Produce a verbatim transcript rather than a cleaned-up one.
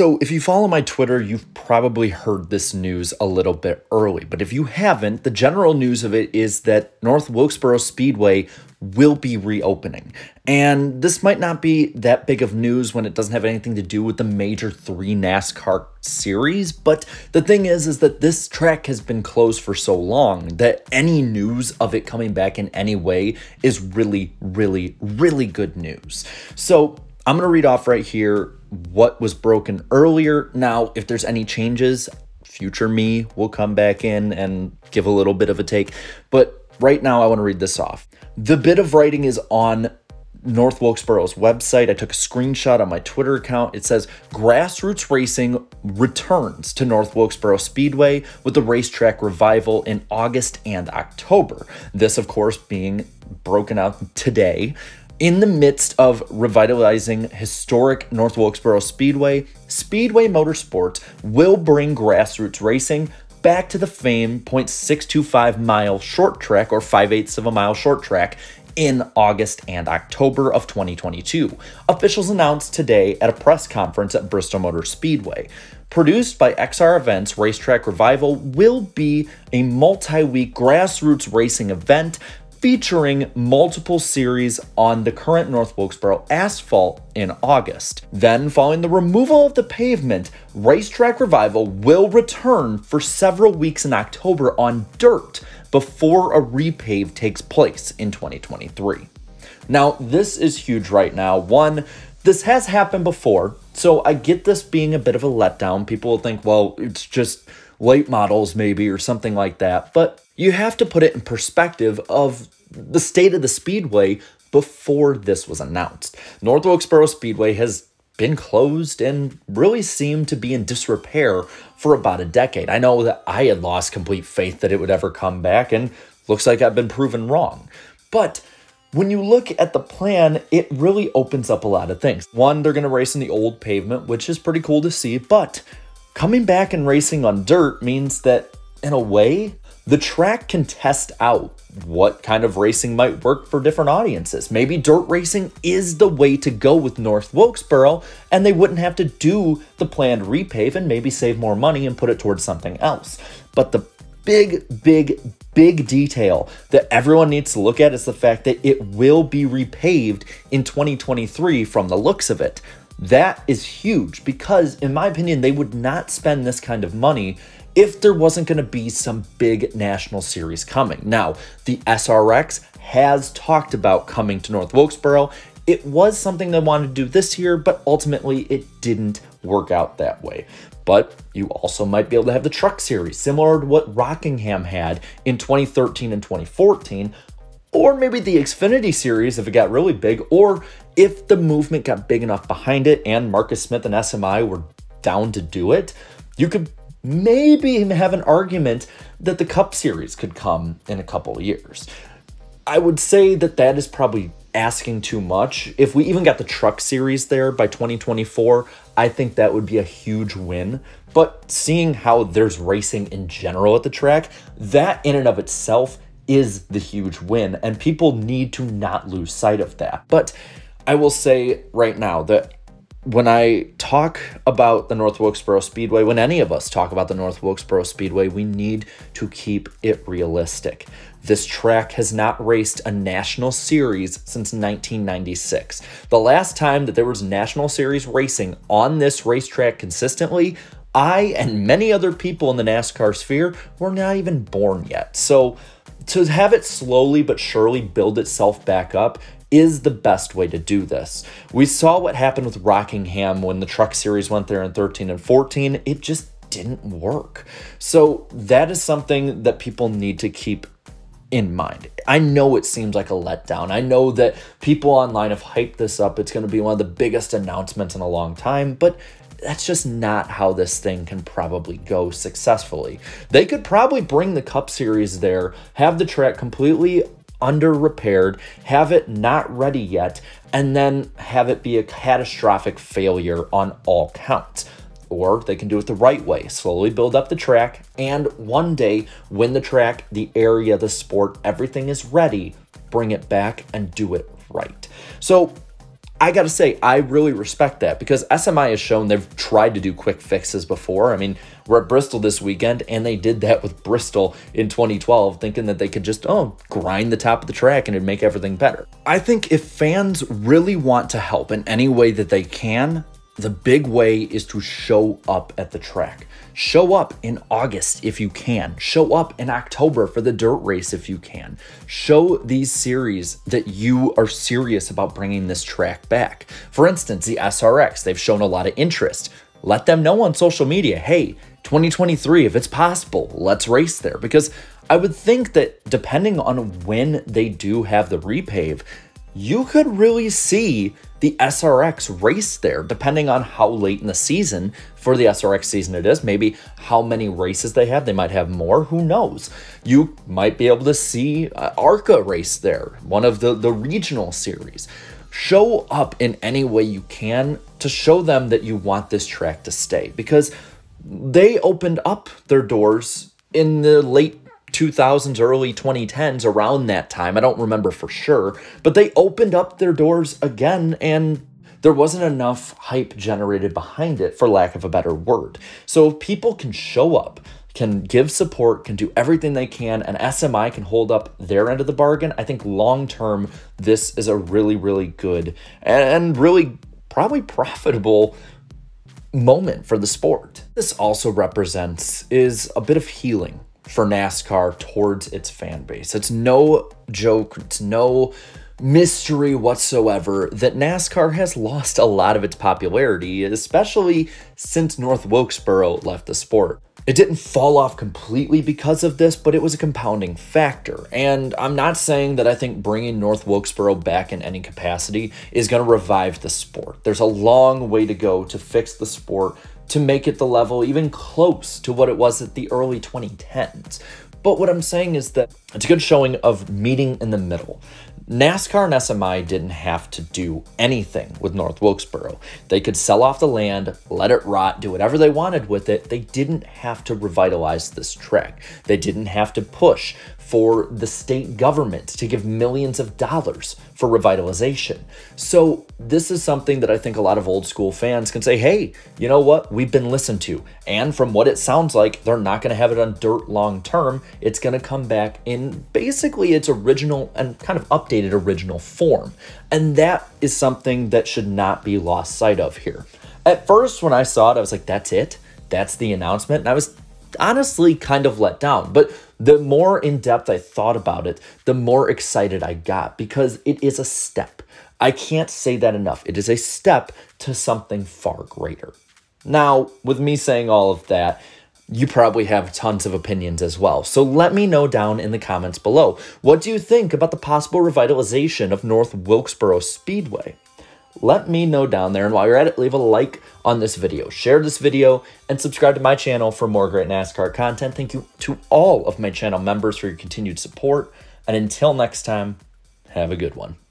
So if you follow my Twitter, you've probably heard this news a little bit early, but if you haven't, the general news of it is that North Wilkesboro Speedway will be reopening. And this might not be that big of news when it doesn't have anything to do with the major three NASCAR series, but the thing is, is that this track has been closed for so long that any news of it coming back in any way is really, really, really good news. So I'm going to read off right here what was broken earlier. Now, if there's any changes, future me will come back in and give a little bit of a take. But right now, I want to read this off. The bit of writing is on North Wilkesboro's website. I took a screenshot on my Twitter account. It says, grassroots racing returns to North Wilkesboro Speedway with the Racetrack Revival in August and October. This, of course, being broken out today. In the midst of revitalizing historic North Wilkesboro Speedway, Speedway Motorsports will bring grassroots racing back to the famed point six two five mile short track, or five eighths of a mile short track, in August and October of twenty twenty-two. Officials announced today at a press conference at Bristol Motor Speedway. Produced by X R Events, Racetrack Revival will be a multi-week grassroots racing event featuring multiple series on the current North Wilkesboro asphalt in August. Then, following the removal of the pavement, Racetrack Revival will return for several weeks in October on dirt before a repave takes place in twenty twenty-three. Now, this is huge right now. One, this has happened before, so I get this being a bit of a letdown. People will think, well, it's just late models maybe or something like that, but you have to put it in perspective of the state of the Speedway before this was announced. North Wilkesboro Speedway has been closed and really seemed to be in disrepair for about a decade. I know that I had lost complete faith that it would ever come back, and looks like I've been proven wrong. But when you look at the plan, it really opens up a lot of things. One, they're going to race in the old pavement, which is pretty cool to see, but coming back and racing on dirt means that, in a way, the track can test out what kind of racing might work for different audiences. Maybe dirt racing is the way to go with North Wilkesboro, and they wouldn't have to do the planned repave and maybe save more money and put it towards something else. But the big, big, big detail that everyone needs to look at is the fact that it will be repaved in twenty twenty-three from the looks of it. That is huge because, in my opinion, they would not spend this kind of money if there wasn't going to be some big national series coming. Now, the S R X has talked about coming to North Wilkesboro. It was something they wanted to do this year, but ultimately it didn't work out that way. But you also might be able to have the truck series, similar to what Rockingham had in twenty thirteen and twenty fourteen, or maybe the Xfinity series if it got really big, or if the movement got big enough behind it and Marcus Smith and S M I were down to do it. You could maybe have an argument that the Cup Series could come in a couple of years. I would say that that is probably asking too much. If we even got the Truck Series there by twenty twenty-four, I think that would be a huge win. But seeing how there's racing in general at the track, that in and of itself is the huge win, and people need to not lose sight of that. But I will say right now that when I talk about the North Wilkesboro Speedway, when any of us talk about the North Wilkesboro Speedway, we need to keep it realistic. This track has not raced a national series since nineteen ninety-six. The last time that there was national series racing on this racetrack consistently, I and many other people in the NASCAR sphere were not even born yet. So to have it slowly but surely build itself back up is the best way to do this. We saw what happened with Rockingham when the Truck Series went there in thirteen and fourteen. It just didn't work. So that is something that people need to keep in mind. I know it seems like a letdown. I know that people online have hyped this up. It's going to be one of the biggest announcements in a long time, but that's just not how this thing can probably go successfully. They could probably bring the Cup Series there, have the track completely under repaired, have it not ready yet, and then have it be a catastrophic failure on all counts. Or they can do it the right way, slowly build up the track, and one day when the track, the area, the sport, everything is ready, bring it back and do it right. So I got to say, I really respect that, because S M I has shown they've tried to do quick fixes before. I mean, we're at Bristol this weekend, and they did that with Bristol in twenty twelve, thinking that they could just, oh, grind the top of the track and it'd make everything better. I think if fans really want to help in any way that they can, the big way is to show up at the track. Show up in August if you can. Show up in October for the dirt race if you can. Show these series that you are serious about bringing this track back. For instance, the S R X, they've shown a lot of interest. Let them know on social media, hey, twenty twenty-three, if it's possible, let's race there. Because I would think that depending on when they do have the repave, you could really see the S R X race there, depending on how late in the season for the S R X season it is, maybe how many races they have. They might have more, who knows? You might be able to see uh, ARCA race there, one of the, the regional series. Show up in any way you can to show them that you want this track to stay, because they opened up their doors in the late two thousands, early twenty tens, around that time. I don't remember for sure, but they opened up their doors again, and there wasn't enough hype generated behind it, for lack of a better word. So if people can show up, can give support, can do everything they can, and S M I can hold up their end of the bargain, I think long-term, this is a really, really good and really probably profitable moment for the sport. This also represents is a bit of healing for NASCAR towards its fan base. It's no joke, it's no mystery whatsoever that NASCAR has lost a lot of its popularity, especially since North Wilkesboro left the sport. It didn't fall off completely because of this, but it was a compounding factor. And I'm not saying that I think bringing North Wilkesboro back in any capacity is going to revive the sport. There's a long way to go to fix the sport, to make it the level even close to what it was at the early twenty tens. But what I'm saying is that it's a good showing of meeting in the middle. NASCAR and S M I didn't have to do anything with North Wilkesboro. They could sell off the land, let it rot, do whatever they wanted with it. They didn't have to revitalize this track. They didn't have to push for the state government to give millions of dollars for revitalization. So this is something that I think a lot of old school fans can say, hey, you know what? We've been listened to. And from what it sounds like, they're not going to have it on dirt long term. It's going to come back in basically its original and kind of updated original form. And that is something that should not be lost sight of here. At first, when I saw it, I was like, that's it? That's the announcement? And I was honestly kind of let down. But the more in depth I thought about it, the more excited I got, because it is a step. I can't say that enough. It is a step to something far greater. Now, with me saying all of that, you probably have tons of opinions as well. So let me know down in the comments below. What do you think about the possible revitalization of North Wilkesboro Speedway? Let me know down there. And while you're at it, leave a like on this video, share this video, and subscribe to my channel for more great NASCAR content. Thank you to all of my channel members for your continued support. And until next time, have a good one.